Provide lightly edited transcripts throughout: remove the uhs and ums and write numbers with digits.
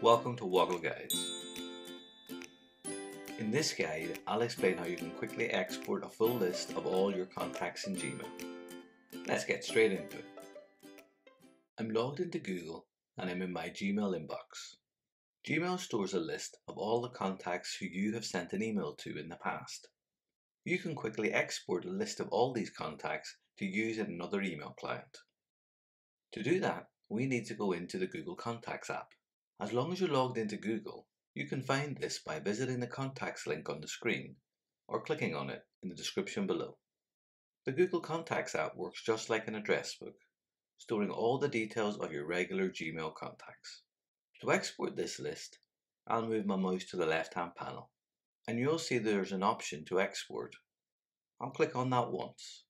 Welcome to Woggle Guides. In this guide, I'll explain how you can quickly export a full list of all your contacts in Gmail. Let's get straight into it. I'm logged into Google and I'm in my Gmail inbox. Gmail stores a list of all the contacts who you have sent an email to in the past. You can quickly export a list of all these contacts to use in another email client. To do that, we need to go into the Google Contacts app. As long as you're logged into Google, you can find this by visiting the Contacts link on the screen or clicking on it in the description below. The Google Contacts app works just like an address book, storing all the details of your regular Gmail contacts. To export this list, I'll move my mouse to the left-hand panel, and you'll see there's an option to export. I'll click on that once.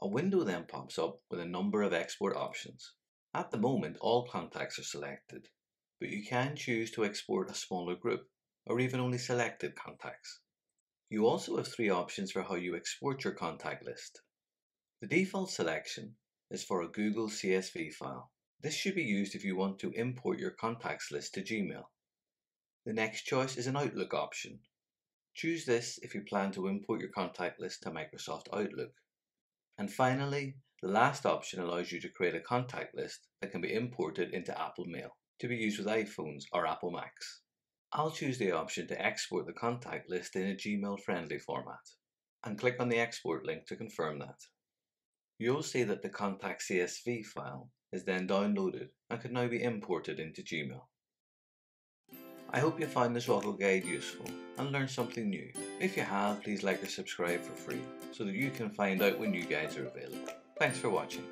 A window then pops up with a number of export options. At the moment, all contacts are selected, but you can choose to export a smaller group or even only selected contacts. You also have three options for how you export your contact list. The default selection is for a Google CSV file. This should be used if you want to import your contacts list to Gmail. The next choice is an Outlook option. Choose this if you plan to import your contact list to Microsoft Outlook. And finally, the last option allows you to create a contact list that can be imported into Apple Mail, to be used with iPhones or Apple Macs. I'll choose the option to export the contact list in a Gmail-friendly format and click on the export link to confirm that. You'll see that the contact CSV file is then downloaded and can now be imported into Gmail. I hope you found this Woggle guide useful and learned something new. If you have, please like or subscribe for free so that you can find out when new guides are available. Thanks for watching.